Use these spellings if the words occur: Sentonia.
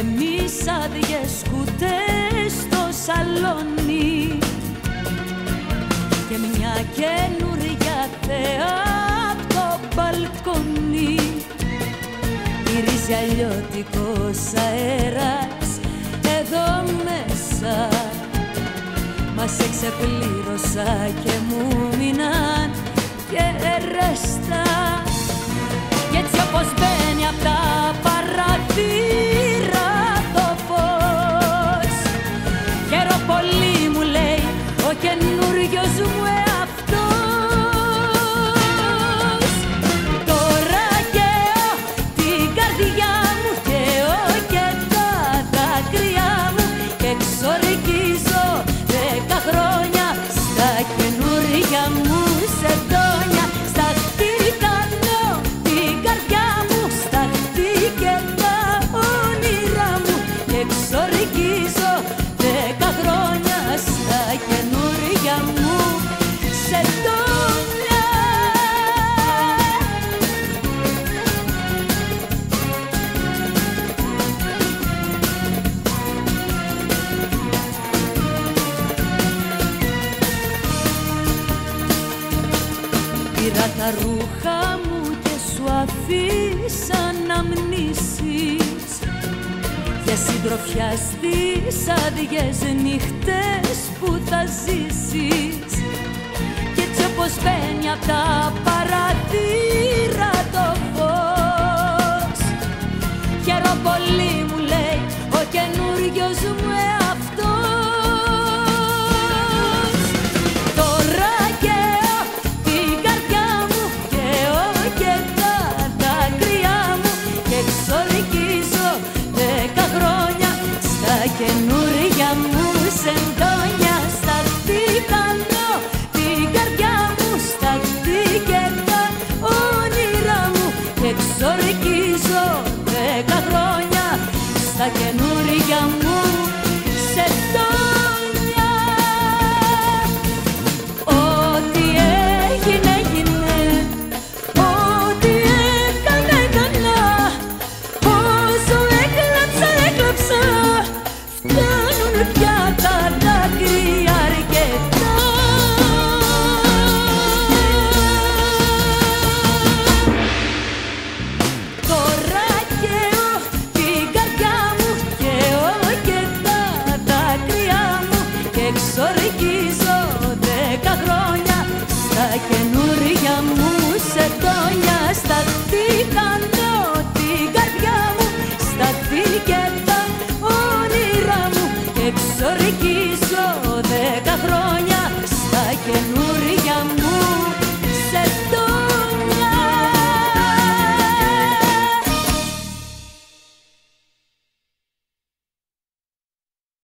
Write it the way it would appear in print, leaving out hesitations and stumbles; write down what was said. εμείς άδειες κουτές στο σαλόνι και μια καινούρια θεά απ' το μπαλκόνι. Μυρίζει αλλιώτικος αέρας εδώ μέσα. Μας εξεπλήρωσα και μου μείναν και ρέστα. Κι έτσι όπως μπαίνει απ' τα παραθύρα το φως, χαίρο πολύ, μου λέει ο καινούριος μου εαυτός. Τώρα καίω την καρδιά μου, καίω και τα δάκρυα μου και εξορκίζω 10 χρόνια στα καινούρια μου Σεντόνια. Πήρα τα ρούχα μου και σου αφήσα να μνήσεις για συντροφιά στις άδειες νύχτες που θα ζήσεις. Κι έτσι όπως μπαίνει απ' τα παραθύρα το φως, χαίρο πολύ, μου λέει ο καινούριος μου εαυτός. Καινούρια μου Σεντόνια, στα τιτανώ την καρδιά μου, στα και τα όνειρά μου και εξορκίζω 10 χρόνια στα καινούρια μου Σεντόνια. Ό,τι έγινε έγινε, ό,τι έκανα έκανα, όσο έκλαψα έκλαψα. Φτάνουν πια τα δάκρυα αρκετά. Τώρα καίω την καρδιά μου, καίω και τα δάκρυα μου και εξορκίζω 10 χρόνια στα καινούρια μου Σεντόνια.